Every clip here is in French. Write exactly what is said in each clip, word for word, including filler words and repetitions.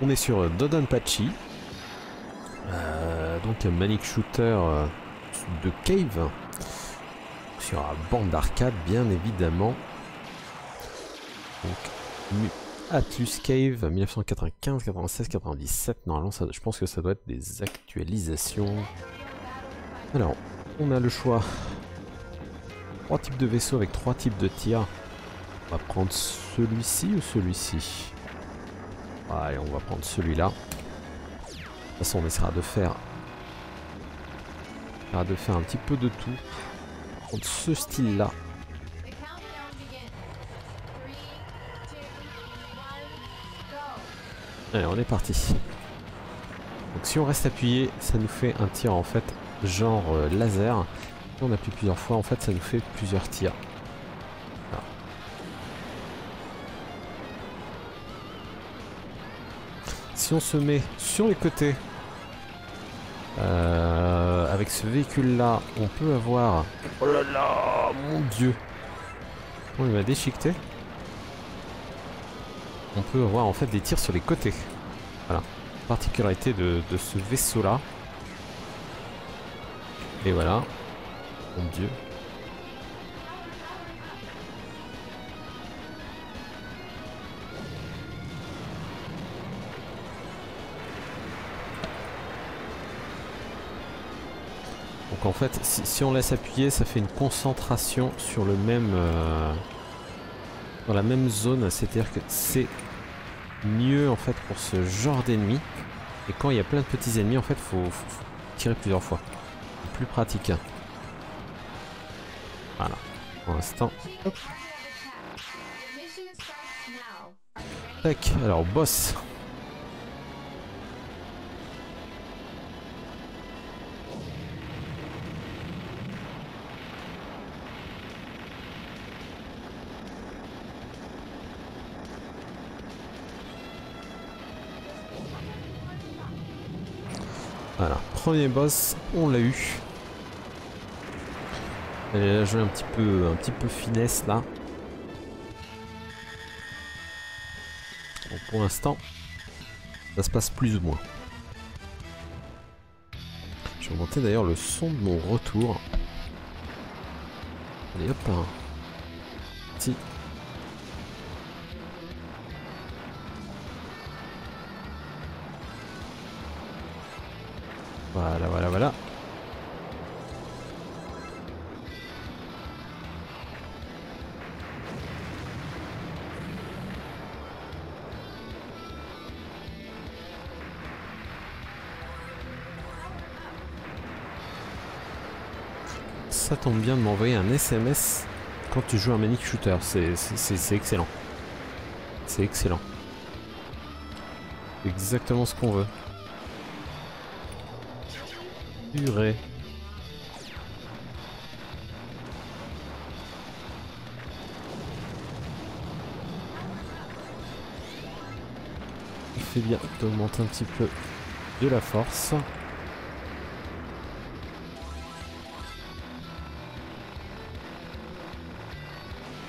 On est sur Dodonpachi, euh, donc un manic shooter de Cave, sur la bande d'arcade bien évidemment. Donc Atlus Cave mille neuf cent quatre-vingt-quinze, quatre-vingt-seize, quatre-vingt-dix-sept, normalement ça, je pense que ça doit être des actualisations. Alors on a le choix, trois types de vaisseaux avec trois types de tirs. On va prendre celui-ci ou celui-ci? Allez, on va prendre celui-là. De toute façon on essaiera de faire on essaiera de faire un petit peu de tout. On va prendre ce style-là. Allez, on est parti. Donc si on reste appuyé, ça nous fait un tir en fait genre euh, laser. Si on appuie plusieurs fois, en fait ça nous fait plusieurs tirs. Voilà. Si on se met sur les côtés, euh, avec ce véhicule là, on peut avoir... Oh là là, mon dieu! On il m'a déchiqueté. On peut avoir en fait des tirs sur les côtés. Voilà, particularité de, de ce vaisseau là. Et voilà. Mon dieu. Donc en fait, si, si on laisse appuyer, ça fait une concentration sur le même... Euh, dans la même zone, c'est-à-dire que c'est mieux en fait pour ce genre d'ennemi. Et quand il y a plein de petits ennemis, en fait, faut, faut, faut tirer plusieurs fois. C'est plus pratique. Voilà. Pour l'instant. Tac. Alors boss. Voilà, premier boss, on l'a eu. Elle a joué un petit peu, un petit peu finesse là. Donc pour l'instant, ça se passe plus ou moins. Je vais augmenter d'ailleurs le son de mon retour. Allez hop, un petit. Voilà, voilà, voilà. Ça tombe bien de m'envoyer un S M S quand tu joues un manic shooter, c'est excellent. C'est excellent. C'est exactement ce qu'on veut. Purée. Il fait bien d'augmenter un petit peu de la force.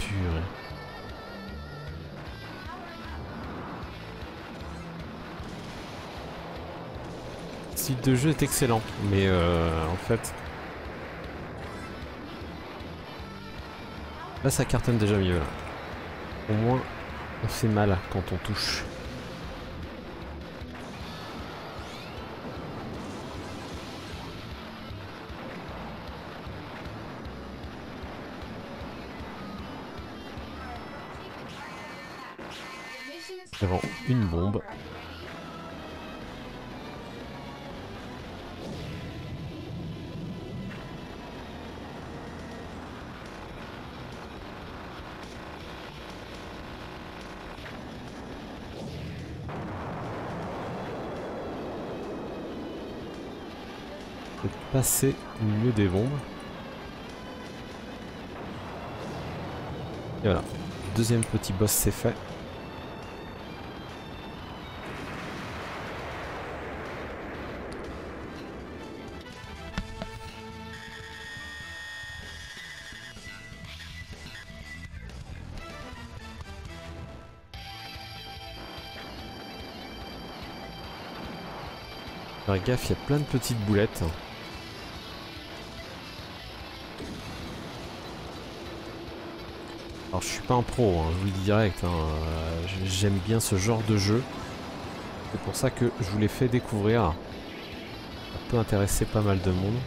Purée. De jeu est excellent, mais euh, en fait là ça cartonne déjà mieux là. Au moins on fait mal quand on touche. Avant une bombe. Passer au milieu des bombes. Et voilà, deuxième petit boss c'est fait. Faire gaffe, il y a plein de petites boulettes. Alors je suis pas un pro, hein, je vous le dis direct, hein, euh, j'aime bien ce genre de jeu. C'est pour ça que je vous l'ai fait découvrir. Ça peut intéresser pas mal de monde.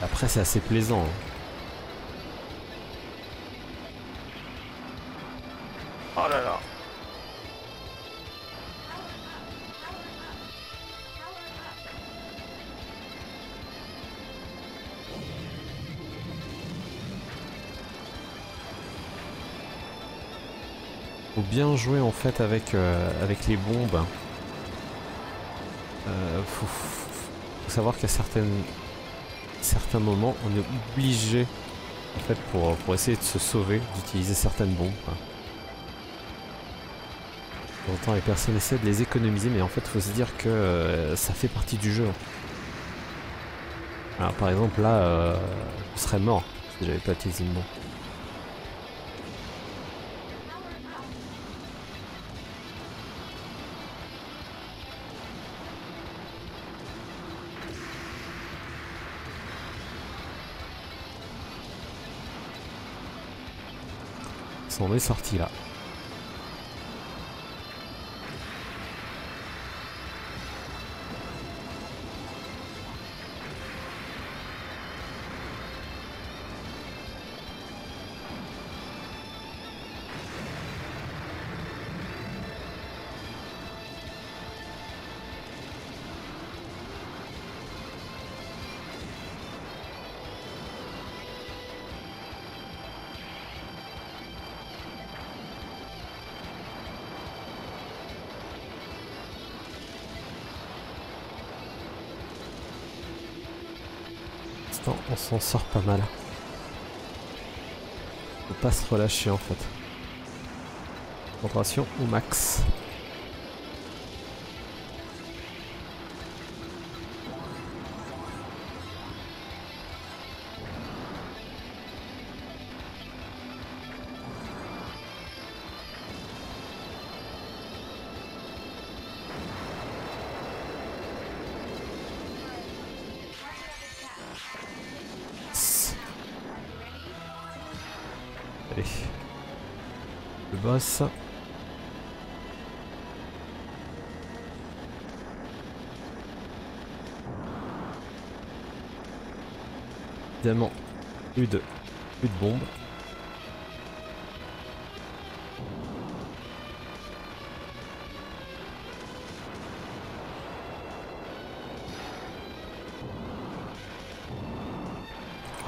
Après c'est assez plaisant. Hein. Oh là là. Bien jouer en fait avec euh, avec les bombes. Euh, faut, faut savoir qu'à certaines certains moments on est obligé en fait pour pour essayer de se sauver d'utiliser certaines bombes. Pourtant les personnes essaient de les économiser, mais en fait faut se dire que euh, ça fait partie du jeu. Alors par exemple là, euh, je serais mort si j'avais pas utilisé une bombe. On est sorti là. On s'en sort pas mal. Faut pas se relâcher en fait. Concentration au max. Ça. Évidemment, plus de, plus de bombes.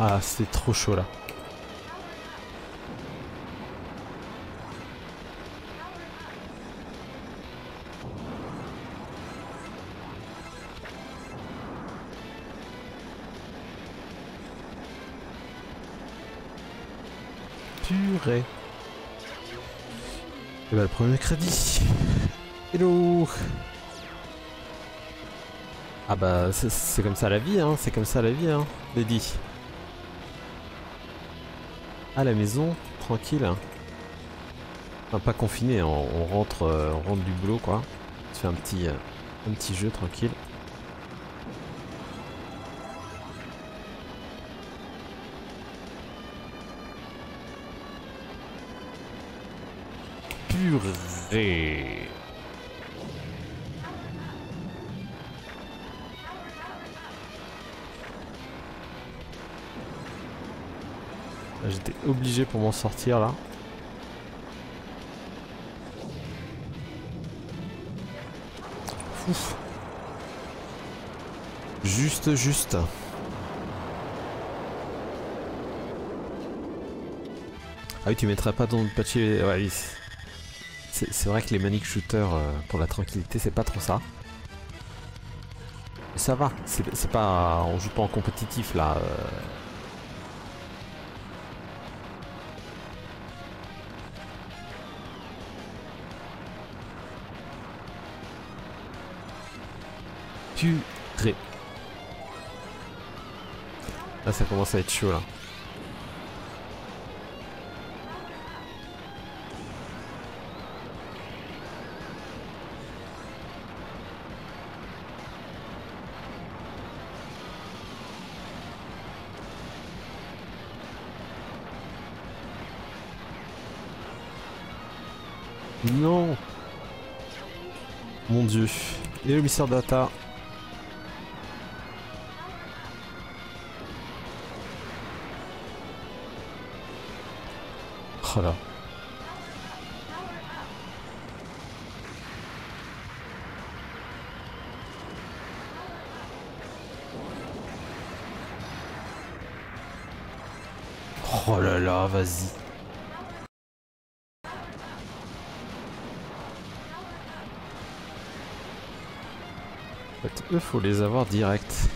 Ah, c'est trop chaud là. Et bah le premier crédit. Hello. Ah bah c'est comme ça la vie hein, c'est comme ça la vie hein, Dédi. À la maison, tranquille. Enfin pas confiné, on, on rentre euh, on rentre du boulot quoi. On se fait un petit, euh, un petit jeu tranquille. Et... j'étais obligé pour m'en sortir là. Ouf. Juste, juste. Ah oui, tu mettrais pas dans le patchy. Ouais, oui. C'est vrai que les manic shooters euh, pour la tranquillité c'est pas trop ça. Mais ça va, c'est pas. On joue pas en compétitif là. Euh... Purée. Là ça commence à être chaud là. Non. Mon dieu. Et le mystère data. Oh là. Oh là là, vas-y. En fait, eux, faut les avoir direct.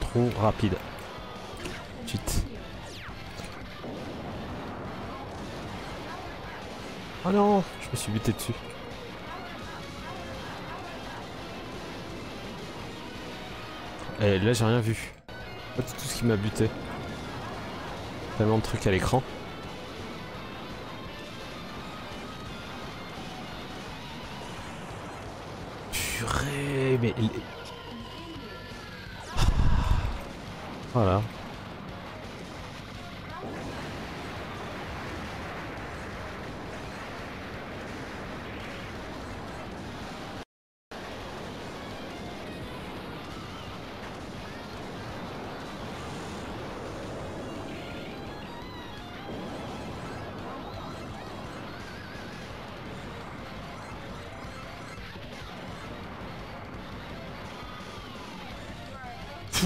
Trop rapide. Chut. Oh non, je me suis buté dessus. Et là, j'ai rien vu. Pas du tout ce qui m'a buté. Tellement de trucs à l'écran. Purée, mais... Voilà.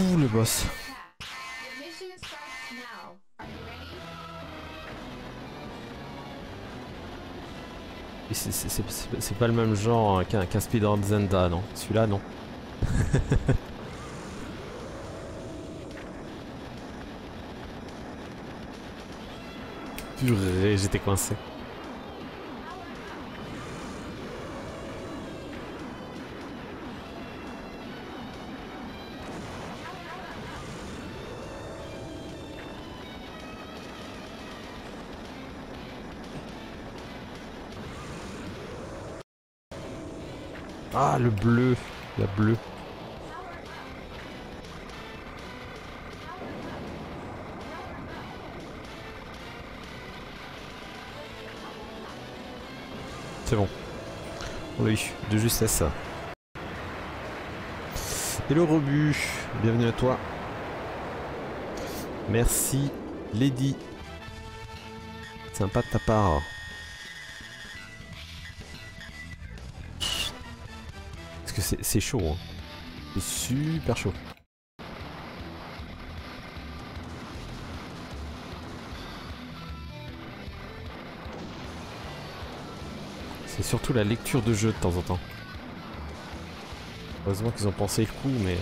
Ouh, le boss. C'est pas le même genre qu'un qu'un speedrun Zelda, non? Celui-là, non. Purée, j'étais coincé. Ah, le bleu, la bleue. C'est bon. Oui, de justesse. Hello Robu, bienvenue à toi. Merci, Lady. Sympa de ta part. C'est chaud, hein. C'est super chaud. C'est surtout la lecture de jeu de temps en temps. Heureusement qu'ils ont pensé le coup, mais...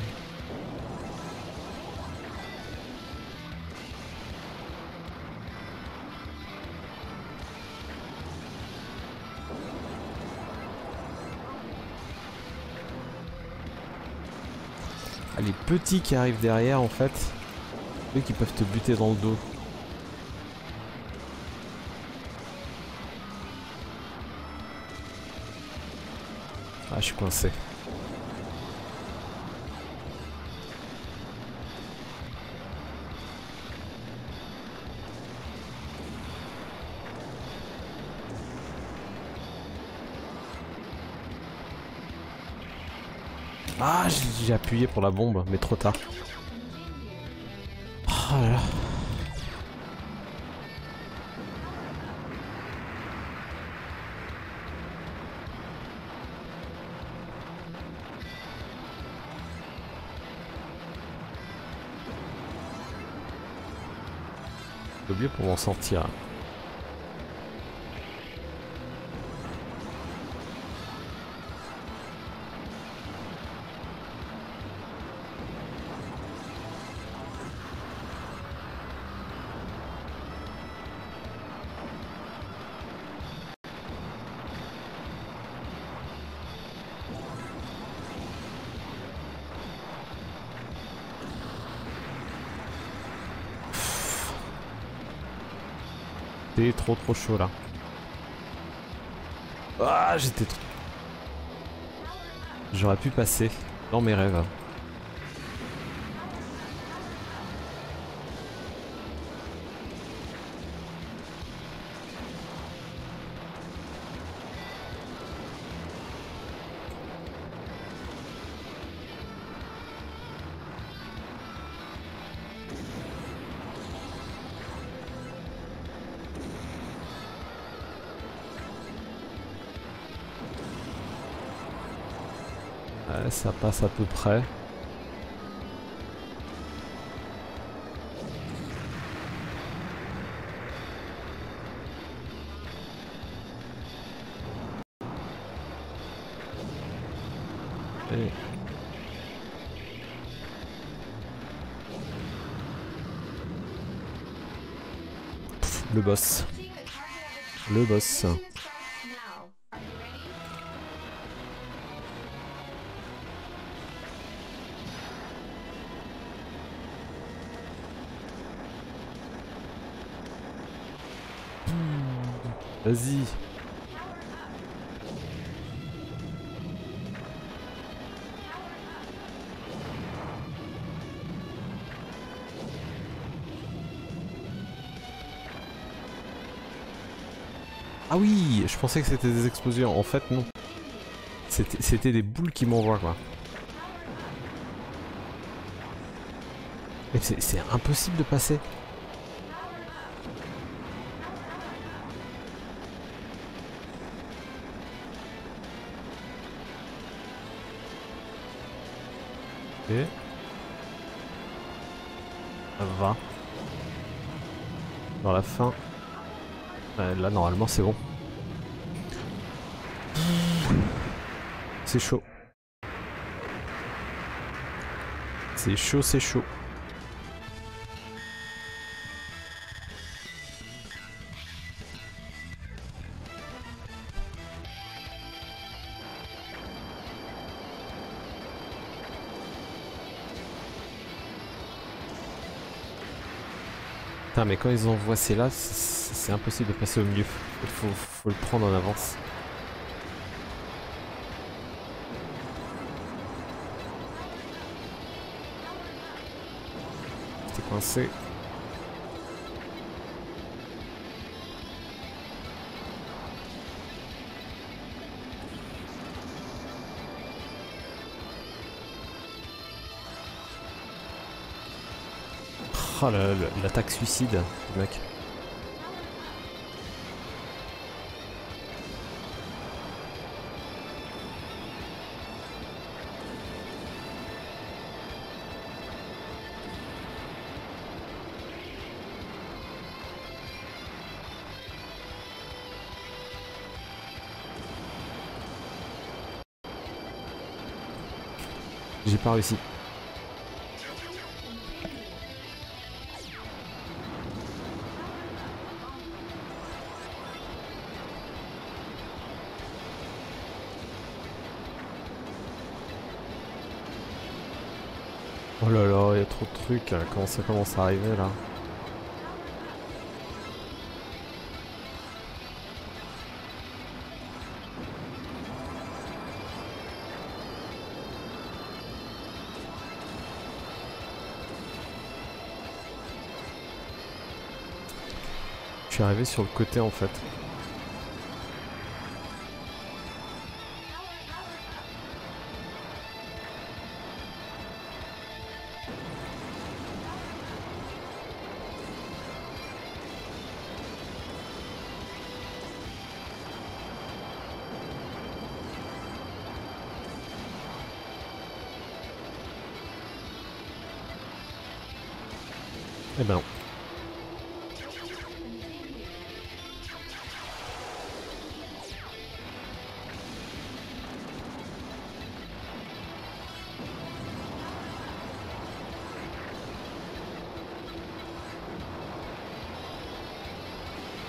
Les petits qui arrivent derrière, en fait, eux qui peuvent te buter dans le dos. Ah, je suis coincé. Ah, j'ai appuyé pour la bombe, mais trop tard. Oh là là. J'ai oublié pour m'en sortir. C'était trop trop chaud là. Ah, j'étais trop... J'aurais pu passer. Dans mes rêves. Ça passe à peu près. Et... Pff, le boss. Le boss. Vas-y. Ah oui, je pensais que c'était des explosions, en fait non. C'était des boules qui m'envoient quoi. C'est impossible de passer. vingt dans la fin. Euh, là normalement c'est bon. C'est chaud. C'est chaud, c'est chaud. Mais quand ils envoient ces là, c'est impossible de passer au milieu. Il faut, faut le prendre en avance. T'es coincé. Oh, l'attaque suicide, mec. J'ai pas réussi. Oh là là, il y a trop de trucs, comment ça commence à arriver là. Je suis arrivé sur le côté en fait. Eh ben non.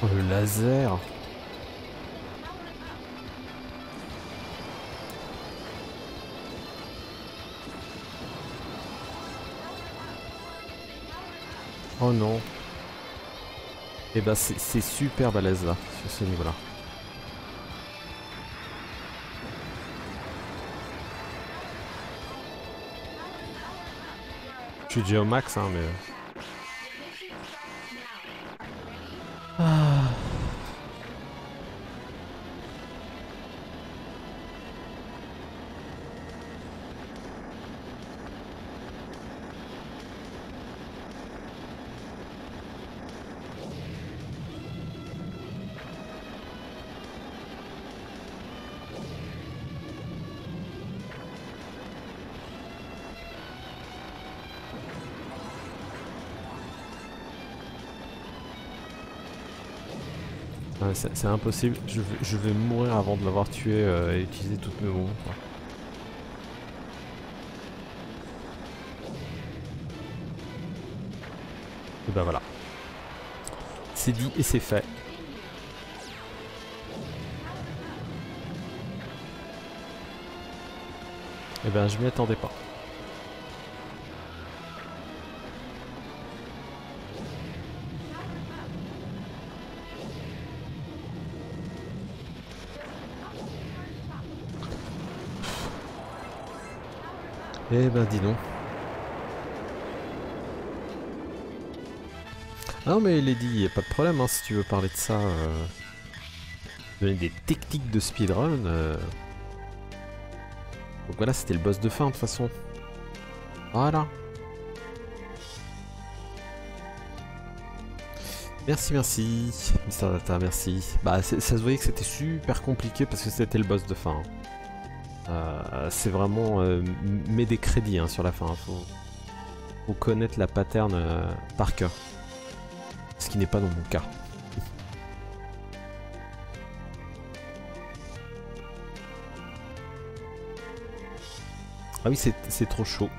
Oh, le laser. Oh non. Et eh bah ben c'est super balèze là, sur ce niveau là. Je suis déjà au max, hein, mais... Ah. C'est impossible, je vais, je vais mourir avant de l'avoir tué euh, et utiliser toutes mes bombes. Et ben voilà. C'est dit et c'est fait. Et ben je m'y attendais pas. Eh ben dis donc. Ah non mais Lady, y'a pas de problème hein, si tu veux parler de ça. Euh, donner des techniques de speedrun. Euh. Donc voilà, c'était le boss de fin de toute façon. Voilà. Merci, merci. Mister Data, merci. Bah ça se voyait que c'était super compliqué parce que c'était le boss de fin. Hein. Euh, c'est vraiment euh, mets des crédits hein, sur la fin, hein. Faut, faut connaître la pattern euh, par cœur, ce qui n'est pas dans mon cas. Ah oui, c'est trop chaud.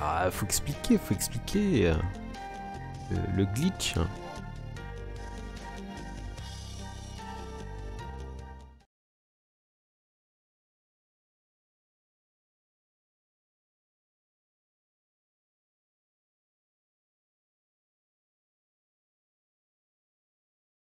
Ah, faut expliquer, faut expliquer euh, le glitch.